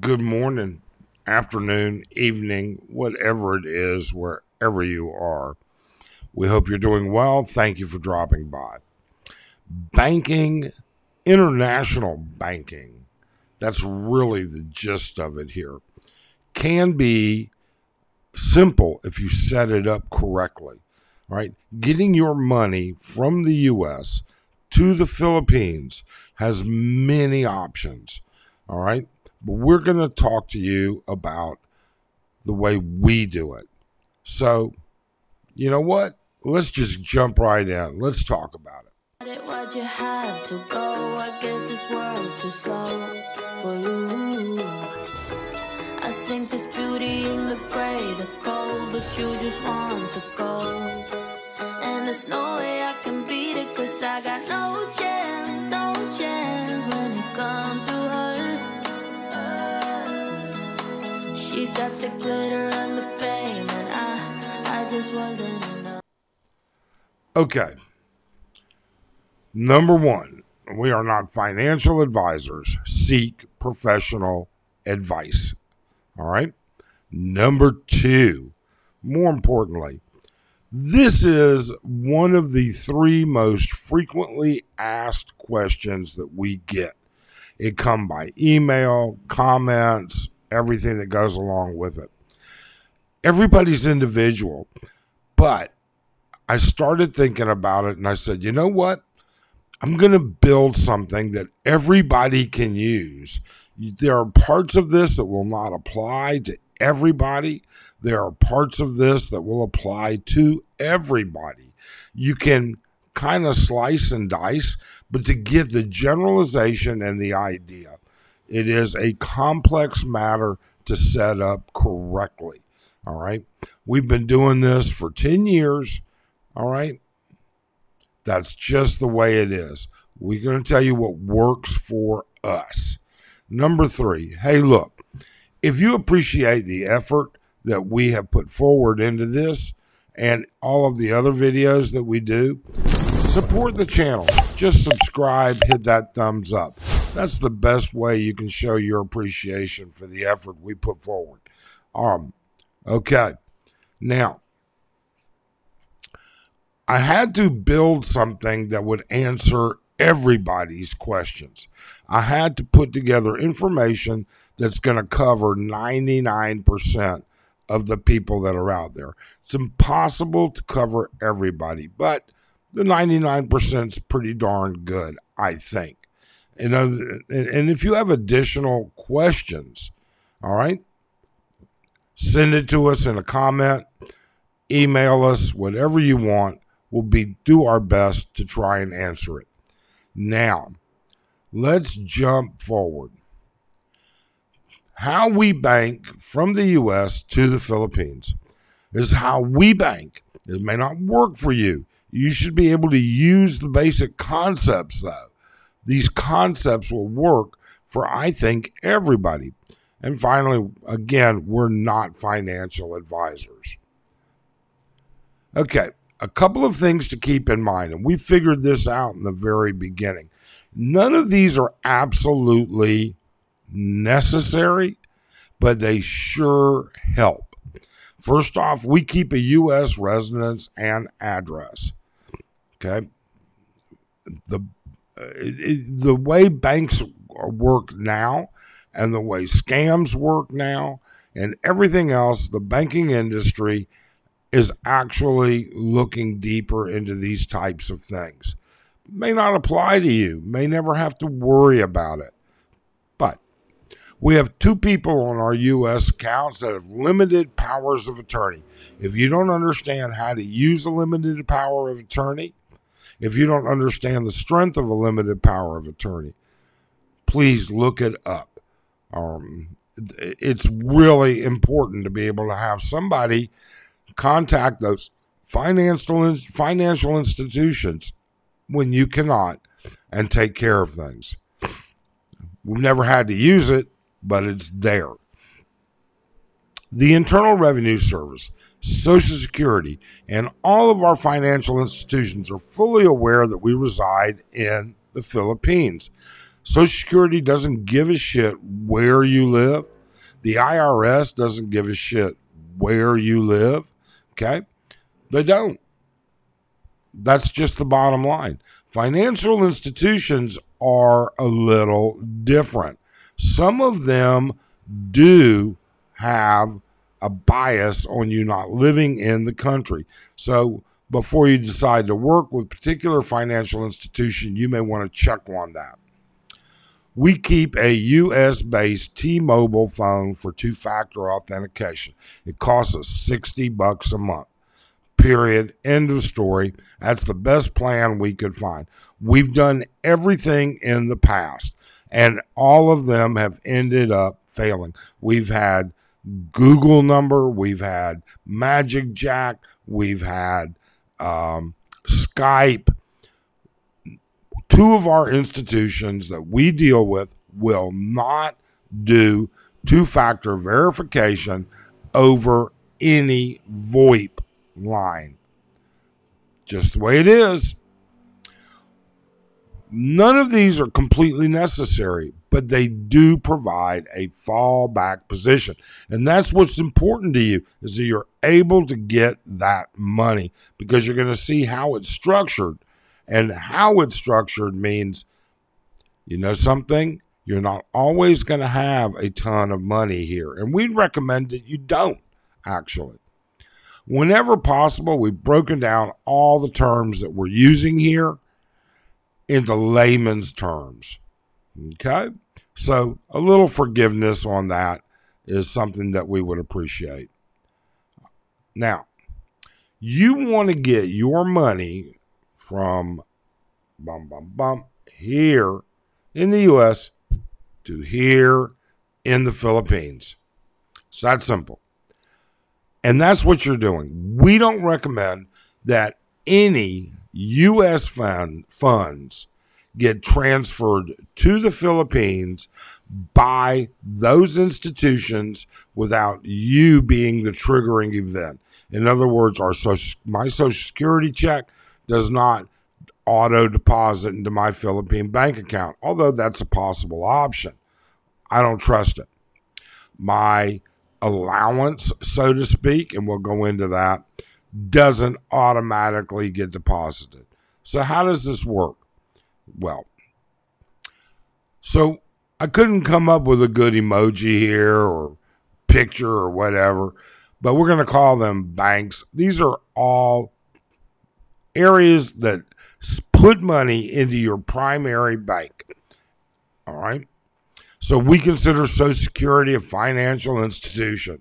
good morning, afternoon, evening, whatever it is, wherever you are. We hope you're doing well. Thank you for dropping by. Banking, international banking, that's really the gist of it here, can be simple if you set it up correctly, right? Getting your money from the U.S. to the Philippines has many options, all right? But we're going to talk to you about the way we do it. So, you know what? Let's just jump right in. Let's talk about it. Why'd you have to go? I guess this world's too slow for you. I think there's beauty in the gray, the cold, but you just want the gold. And there's no way I can beat it, cause I got no chance when it comes to her. She got the glitter and the fame, and I just wasn't enough. Okay. Number one, we are not financial advisors. Seek professional advice. All right. Number two, more importantly, this is one of the three most frequently asked questions that we get. It comes by email, comments, everything that goes along with it. Everybody's individual, but I started thinking about it and I said, you know what? I'm going to build something that everybody can use. There are parts of this that will not apply to everybody. There are parts of this that will apply to everybody. You can kind of slice and dice, but to give the generalization and the idea, it is a complex matter to set up correctly. All right. We've been doing this for 10 years. All right. That's just the way it is. We're going to tell you what works for us. Number three, hey, look, if you appreciate the effort that we have put forward into this and all of the other videos that we do, support the channel. Just subscribe, hit that thumbs up. That's the best way you can show your appreciation for the effort we put forward. Okay, now, I had to build something that would answer everybody's questions. I had to put together information that's going to cover 99% of the people that are out there. It's impossible to cover everybody, but the 99% is pretty darn good, I think. And if you have additional questions, all right, send it to us in a comment, email us, whatever you want. We'll do our best to try and answer it. Now, let's jump forward. How we bank from the U.S. to the Philippines is how we bank. It may not work for you. You should be able to use the basic concepts, though. These concepts will work for, I think, everybody. And finally, again, we're not financial advisors. Okay. A couple of things to keep in mind, and we figured this out in the very beginning. None of these are absolutely necessary, but they sure help. First off, we keep a U.S. residence and address. Okay, the way banks work now, and the way scams work now, and everything else, the banking industry is actually looking deeper into these types of things. May not apply to you, may never have to worry about it. But we have two people on our U.S. accounts that have limited powers of attorney. If you don't understand how to use a limited power of attorney, if you don't understand the strength of a limited power of attorney, please look it up. It's really important to be able to have somebody contact those financial institutions when you cannot and take care of things. We've never had to use it, but it's there. The Internal Revenue Service, Social Security, and all of our financial institutions are fully aware that we reside in the Philippines. Social Security doesn't give a shit where you live. The IRS doesn't give a shit where you live. Okay? They don't. That's just the bottom line. Financial institutions are a little different. Some of them do have a bias on you not living in the country. So before you decide to work with a particular financial institution, you may want to check on that. We keep a U.S.-based T-Mobile phone for two-factor authentication. It costs us $60 a month. Period. End of story. That's the best plan we could find. We've done everything in the past, and all of them have ended up failing. We've had Google number. We've had Magic Jack. We've had Skype. Two of our institutions that we deal with will not do two-factor verification over any VoIP line. Just the way it is. None of these are completely necessary, but they do provide a fallback position. And that's what's important to you, is that you're able to get that money, because you're going to see how it's structured. And how it's structured means, you know something? You're not always going to have a ton of money here. And we recommend that you don't, actually. Whenever possible, we've broken down all the terms that we're using here into layman's terms. Okay? So a little forgiveness on that is something that we would appreciate. Now, you want to get your money from here in the U.S. to here in the Philippines. It's that simple. And that's what you're doing. We don't recommend that any U.S. funds get transferred to the Philippines by those institutions without you being the triggering event. In other words, my Social Security check does not auto deposit into my Philippine bank account, although that's a possible option. I don't trust it. My allowance, so to speak, and we'll go into that, doesn't automatically get deposited. So how does this work? Well, so I couldn't come up with a good emoji here or picture or whatever, but we're going to call them banks. These are all areas that put money into your primary bank. All right? So we consider Social Security a financial institution.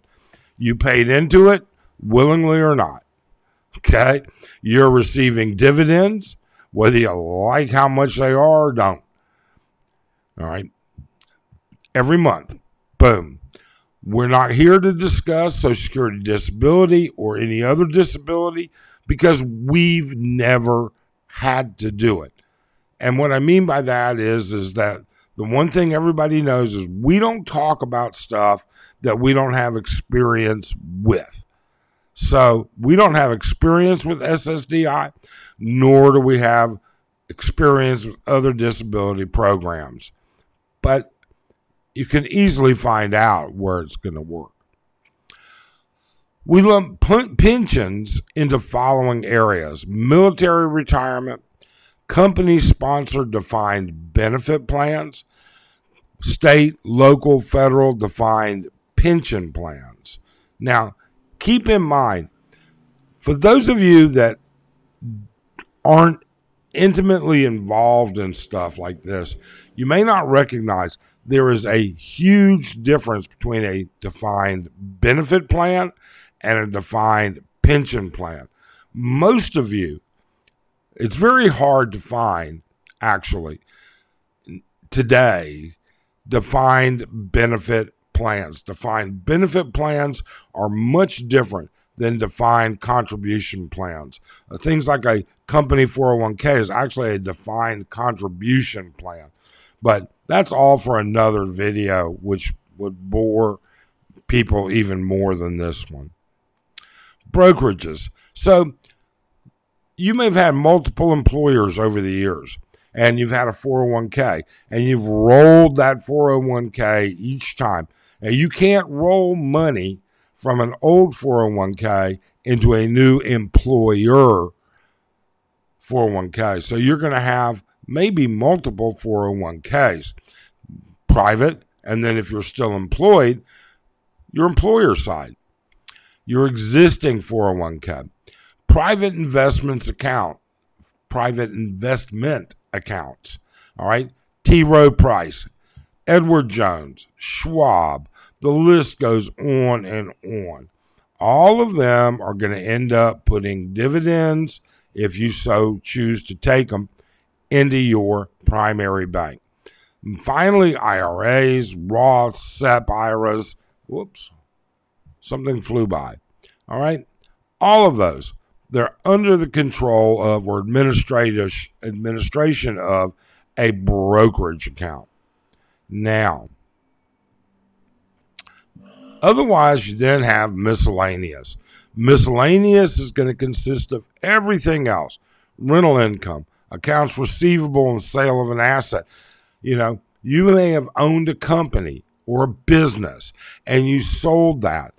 You paid into it, willingly or not. Okay? You're receiving dividends, whether you like how much they are or don't. All right? Every month. Boom. We're not here to discuss Social Security disability or any other disability, because we've never had to do it. And what I mean by that is that the one thing everybody knows is we don't talk about stuff that we don't have experience with. So we don't have experience with SSDI, nor do we have experience with other disability programs. But you can easily find out where it's going to work. We lump pensions into following areas: military retirement, company-sponsored defined benefit plans, state, local, federal defined pension plans. Now, keep in mind, for those of you that aren't intimately involved in stuff like this, you may not recognize there is a huge difference between a defined benefit plan and a defined pension plan. Most of you, it's very hard to find, actually, today, defined benefit plans. Defined benefit plans are much different than defined contribution plans. Things like a company 401k is actually a defined contribution plan. But that's all for another video, which would bore people even more than this one. Brokerages. So you may have had multiple employers over the years, and you've had a 401k and you've rolled that 401k each time. Now, you can't roll money from an old 401k into a new employer 401k. So you're going to have maybe multiple 401ks, private, and then if you're still employed, your employer side, your existing 401k. Private investment accounts, all right? T. Rowe Price, Edward Jones, Schwab, the list goes on and on. All of them are going to end up putting dividends, if you so choose to take them, into your primary bank. And finally, IRAs, Roths, SEP IRAs, whoops, something flew by, all right? All of those, they're under the control of or administration of a brokerage account. Now, otherwise, you then have miscellaneous. Miscellaneous is going to consist of everything else. Rental income, accounts receivable and sale of an asset. You know, you may have owned a company or a business and you sold that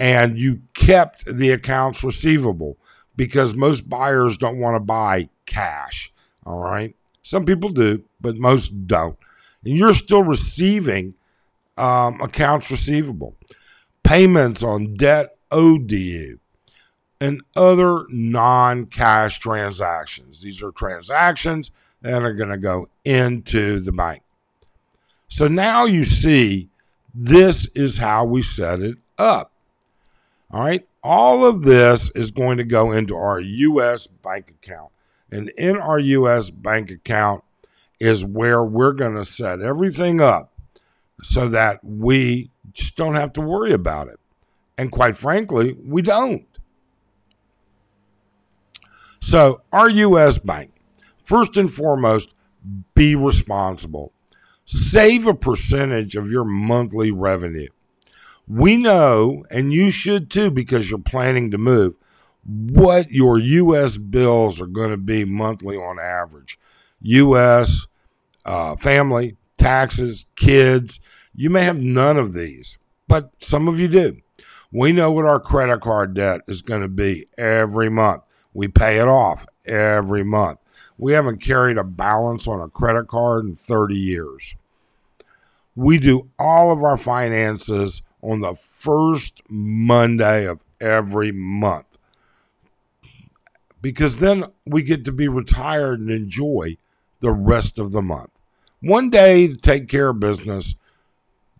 and you kept the accounts receivable because most buyers don't want to buy cash, all right? Some people do, but most don't. And you're still receiving accounts receivable, payments on debt owed to you, and other non-cash transactions. These are transactions that are going to go into the bank. So now you see, this is how we set it up. All right, all of this is going to go into our U.S. bank account. And in our U.S. bank account is where we're going to set everything up, so that we just don't have to worry about it. And quite frankly, we don't. So our U.S. bank, first and foremost, be responsible. Save a percentage of your monthly revenue. We know, and you should too, because you're planning to move, what your U.S. bills are going to be monthly on average. U.S., family, taxes, kids. You may have none of these, but some of you do. We know what our credit card debt is going to be every month. We pay it off every month. We haven't carried a balance on a credit card in 30 years. We do all of our finances on the first Monday of every month, because then we get to be retired and enjoy the rest of the month. One day to take care of business,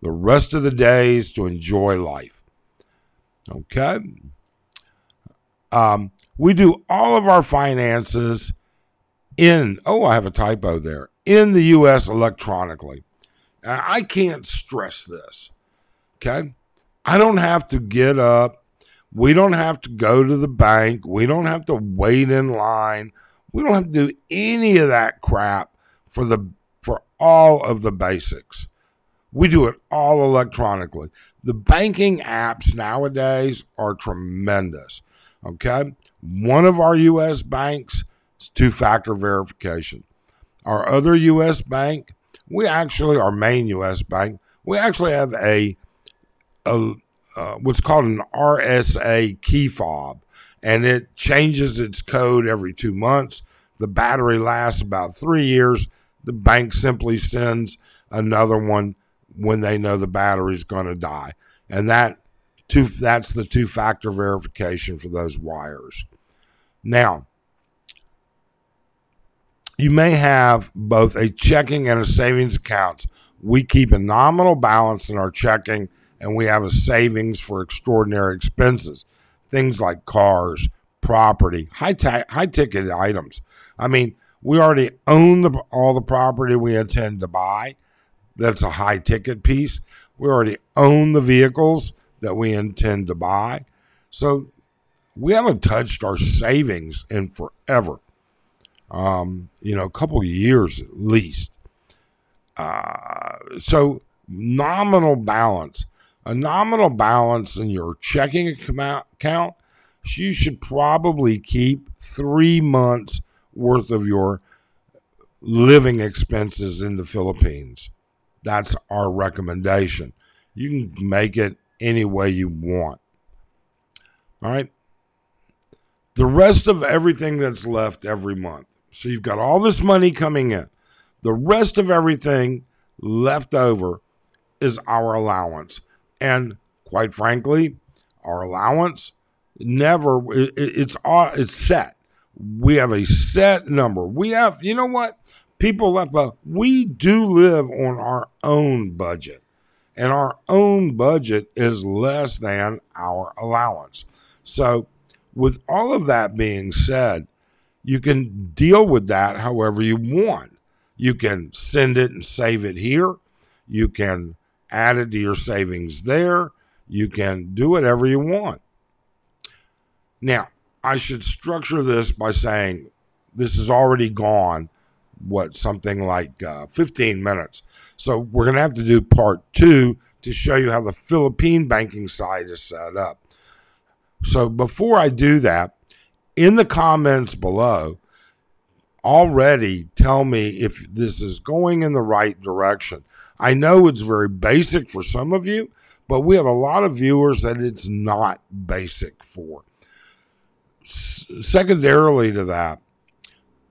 the rest of the days to enjoy life. Okay? We do all of our finances in, I have a typo there, in the U.S. electronically. And I can't stress this. Okay? I don't have to get up. We don't have to go to the bank. We don't have to wait in line. We don't have to do any of that crap for all of the basics. We do it all electronically. The banking apps nowadays are tremendous, okay? One of our U.S. banks is two-factor verification. Our other U.S. bank, our main U.S. bank, we actually have a what's called an RSA key fob, and it changes its code every 2 months. The battery lasts about 3 years. The bank simply sends another one when they know the battery's going to die. And that's the two-factor verification for those wires. Now, you may have both a checking and a savings account. We keep a nominal balance in our checking, and we have a savings for extraordinary expenses, things like cars, property, high-ticket items. I mean, we already own all the property we intend to buy. That's a high-ticket piece. We already own the vehicles that we intend to buy. So we haven't touched our savings in forever, a couple of years at least. So nominal balance. A nominal balance in your checking account, you should probably keep 3 months' worth of your living expenses in the Philippines. That's our recommendation. You can make it any way you want. All right. The rest of everything that's left every month. So you've got all this money coming in. The rest of everything left over is our allowance. And quite frankly, our allowance never, it's set. We have a set number. We have, you know what? People left, but we do live on our own budget. And our own budget is less than our allowance. So with all of that being said, you can deal with that however you want. You can send it and save it here. You can add it to your savings there. You can do whatever you want. Now, I should structure this by saying this is already gone, something like 15 minutes. So we're going to have to do part two to show you how the Philippine banking side is set up. So before I do that, in the comments below, already tell me if this is going in the right direction. I know it's very basic for some of you, but we have a lot of viewers that it's not basic for. Secondarily to that,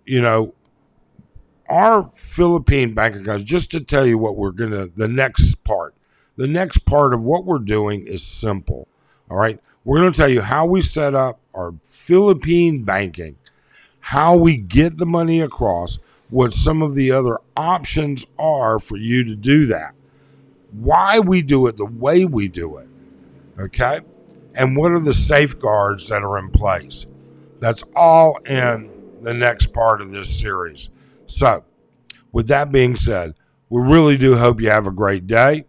you know, our Philippine bank accounts, just to tell you what we're going to, the next part of what we're doing is simple. All right. We're going to tell you how we set up our Philippine banking, how we get the money across, what some of the other options are for you to do that, why we do it the way we do it, okay? And what are the safeguards that are in place? That's all in the next part of this series. So with that being said, we really do hope you have a great day.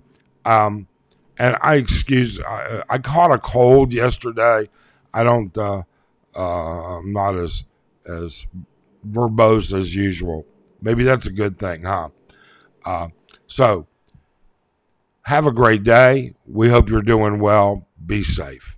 And I caught a cold yesterday. I'm not as verbose as usual. Maybe that's a good thing, huh? So have a great day. We hope you're doing well. Be safe.